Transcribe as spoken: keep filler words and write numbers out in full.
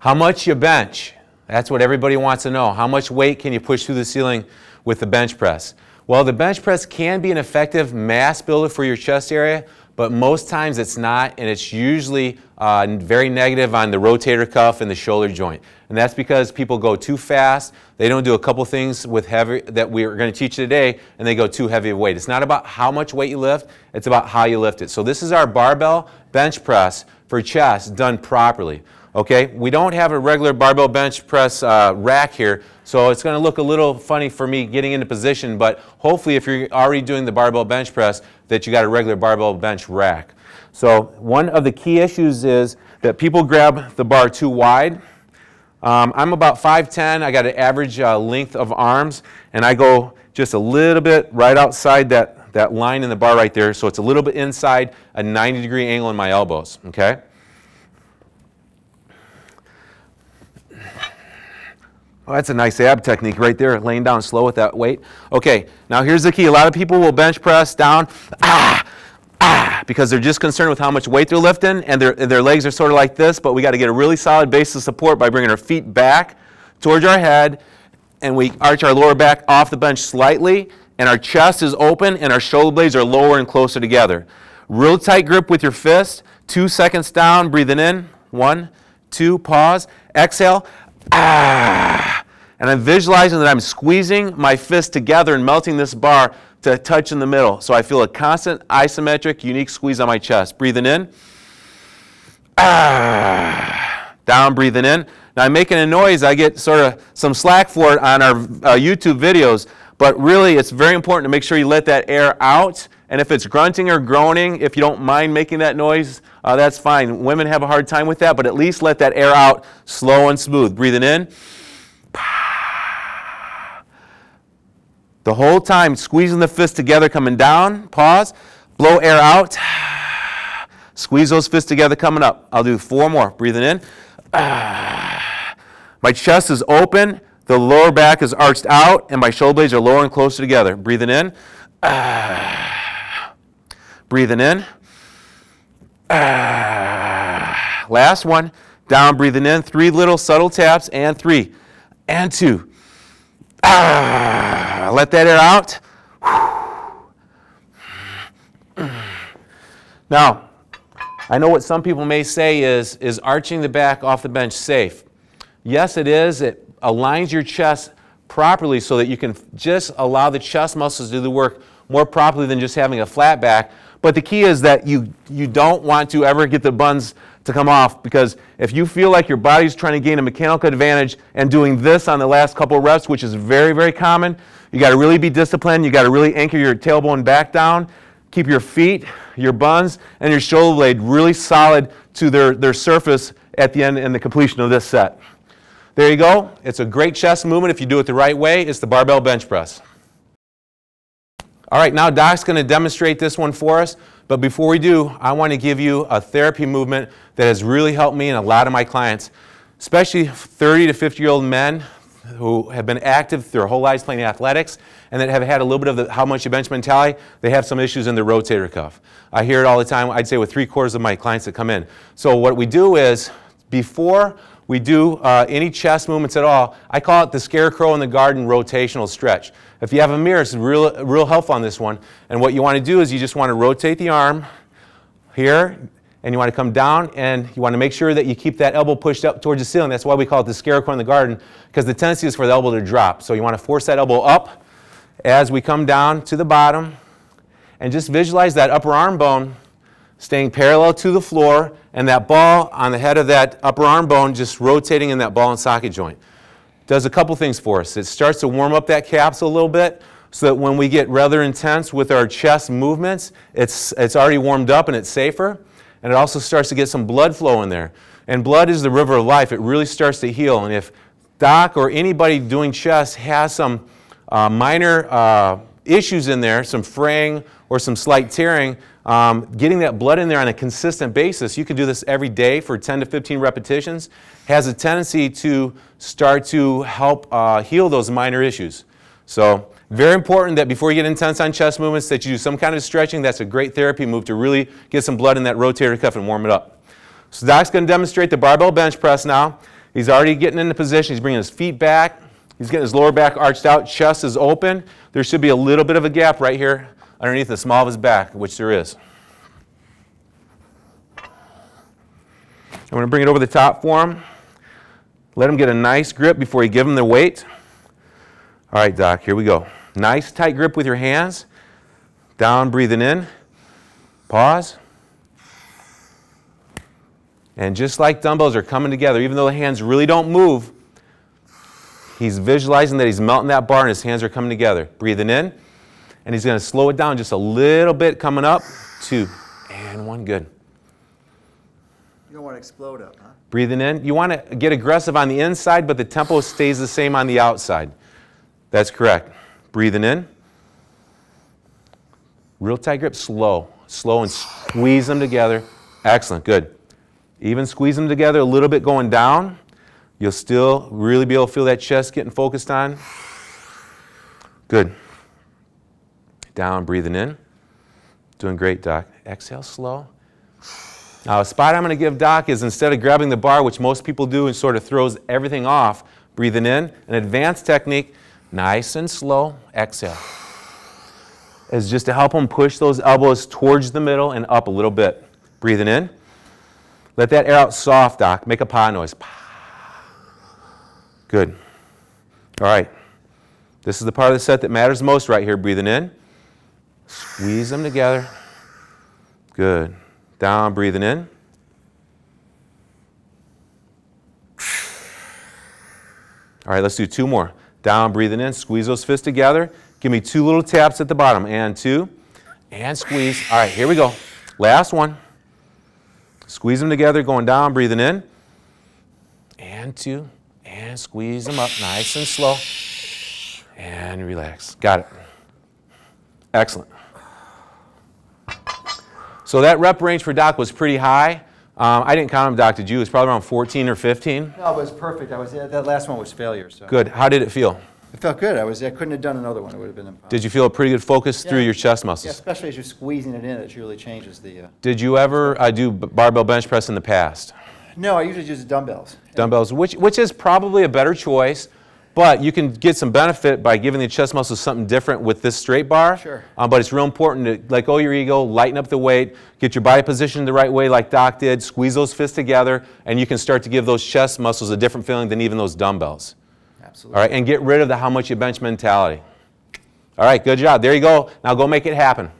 How much you bench? That's what everybody wants to know. How much weight can you push through the ceiling with the bench press? Well, the bench press can be an effective mass builder for your chest area, but most times it's not, and it's usually uh, very negative on the rotator cuff and the shoulder joint. And that's because people go too fast, they don't do a couple things with heavy that we're going to teach today, and they go too heavy of weight. It's not about how much weight you lift, it's about how you lift it. So this is our barbell bench press for chest done properly. Okay, we don't have a regular barbell bench press uh, rack here, so it's going to look a little funny for me getting into position, but hopefully if you're already doing the barbell bench press, that you got a regular barbell bench rack. So one of the key issues is that people grab the bar too wide. Um, I'm about five ten, I got an average uh, length of arms, and I go just a little bit right outside that, that line in the bar right there, so it's a little bit inside a ninety degree angle in my elbows, okay? Oh, that's a nice ab technique right there, laying down slow with that weight. Okay, now here's the key. A lot of people will bench press down, ah, ah, because they're just concerned with how much weight they're lifting, and their, their legs are sort of like this, but we got to get a really solid base of support by bringing our feet back towards our head, and we arch our lower back off the bench slightly, and our chest is open, and our shoulder blades are lower and closer together. Real tight grip with your fist, two seconds down, breathing in, one, two, pause, exhale, ah. And I'm visualizing that I'm squeezing my fist together and melting this bar to touch in the middle. So I feel a constant, isometric, unique squeeze on my chest. Breathing in. Ah, down, breathing in. Now I'm making a noise. I get sort of some slack for it on our uh, YouTube videos. But really, it's very important to make sure you let that air out. And if it's grunting or groaning, if you don't mind making that noise, uh, that's fine. Women have a hard time with that, but at least let that air out slow and smooth. Breathing in. The whole time, squeezing the fists together, coming down, pause, blow air out, squeeze those fists together, coming up. I'll do four more, breathing in. My chest is open, the lower back is arched out, and my shoulder blades are lower and closer together. Breathing in, breathing in. Last one, down, breathing in, three little subtle taps, and three, and two. Ah, let that air out. Now, I know what some people may say is, is arching the back off the bench safe? Yes, it is. It aligns your chest properly so that you can just allow the chest muscles to do the work more properly than just having a flat back. But the key is that you, you don't want to ever get the buns to come off, because if you feel like your body's trying to gain a mechanical advantage and doing this on the last couple of reps, which is very, very common, you got to really be disciplined. You got to really anchor your tailbone back down. Keep your feet, your buns, and your shoulder blade really solid to their, their surface at the end and the completion of this set. There you go. It's a great chest movement if you do it the right way. It's the barbell bench press. All right, now Doc's going to demonstrate this one for us, but before we do, I want to give you a therapy movement that has really helped me and a lot of my clients, especially thirty to fifty year old men who have been active their whole lives playing athletics and that have had a little bit of the how much you bench mentality. They have some issues in their rotator cuff. I hear it all the time, I'd say with three quarters of my clients that come in. So what we do is, before we do uh, any chest movements at all, I call it the scarecrow in the garden rotational stretch. If you have a mirror, it's real, real helpful on this one. And what you want to do is you just want to rotate the arm here, and you want to come down, and you want to make sure that you keep that elbow pushed up towards the ceiling. That's why we call it the scarecrow in the garden, because the tendency is for the elbow to drop. So you want to force that elbow up as we come down to the bottom, and just visualize that upper arm bone staying parallel to the floor, and that ball on the head of that upper arm bone just rotating in that ball and socket joint. Does a couple things for us. It starts to warm up that capsule a little bit so that when we get rather intense with our chest movements, it's, it's already warmed up and it's safer. And it also starts to get some blood flow in there. And blood is the river of life. It really starts to heal. And if Doc or anybody doing chest has some uh, minor uh, issues in there, some fraying or some slight tearing, Um, getting that blood in there on a consistent basis, you can do this every day for ten to fifteen repetitions, has a tendency to start to help uh, heal those minor issues. So very important that before you get intense on chest movements that you do some kind of stretching. That's a great therapy move to really get some blood in that rotator cuff and warm it up. So Doc's going to demonstrate the barbell bench press now. He's already getting into position. He's bringing his feet back. He's getting his lower back arched out. Chest is open. There should be a little bit of a gap right here underneath the small of his back, which there is. I'm going to bring it over the top for him. Let him get a nice grip before you give him the weight. All right, Doc, here we go. Nice tight grip with your hands. Down, breathing in. Pause. And just like dumbbells are coming together, even though the hands really don't move, he's visualizing that he's melting that bar and his hands are coming together. Breathing in. And he's going to slow it down just a little bit, coming up. Two. And one. Good. You don't want to explode up, huh? Breathing in. You want to get aggressive on the inside, but the tempo stays the same on the outside. That's correct. Breathing in. Real tight grip. Slow. Slow and squeeze them together. Excellent. Good. Even squeeze them together a little bit going down. You'll still really be able to feel that chest getting focused on. Good. Down, breathing in. Doing great, Doc. Exhale slow. Now, a spot I'm going to give Doc is instead of grabbing the bar, which most people do and sort of throws everything off, breathing in, an advanced technique, nice and slow, exhale, is just to help them push those elbows towards the middle and up a little bit. Breathing in. Let that air out soft, Doc. Make a pa noise. Good. All right. This is the part of the set that matters most right here. Breathing in. Squeeze them together. Good. Down, breathing in. All right, let's do two more. Down, breathing in. Squeeze those fists together. Give me two little taps at the bottom. And two. And squeeze. All right, here we go. Last one. Squeeze them together, going down, breathing in. And two. And squeeze them up nice and slow. And relax. Got it. Excellent. So that rep range for Doc was pretty high. Um, I didn't count them, Doc. Did you? It was probably around fourteen or fifteen. No, it was perfect. I was, that last one was failure. So. Good. How did it feel? It felt good. I, was, I couldn't have done another one. It would have been impossible. Did you feel a pretty good focus yeah. through your chest muscles? Yeah, especially as you're squeezing it in, it really changes the... Uh, did you ever uh, do barbell bench press in the past? No, I usually use dumbbells. Dumbbells, which, which is probably a better choice. But you can get some benefit by giving the chest muscles something different with this straight bar. Sure. Um, but it's real important to let go your ego, lighten up the weight, get your body positioned the right way like Doc did, squeeze those fists together, and you can start to give those chest muscles a different feeling than even those dumbbells. Absolutely. All right, and get rid of the how much you bench mentality. All right, good job. There you go. Now go make it happen.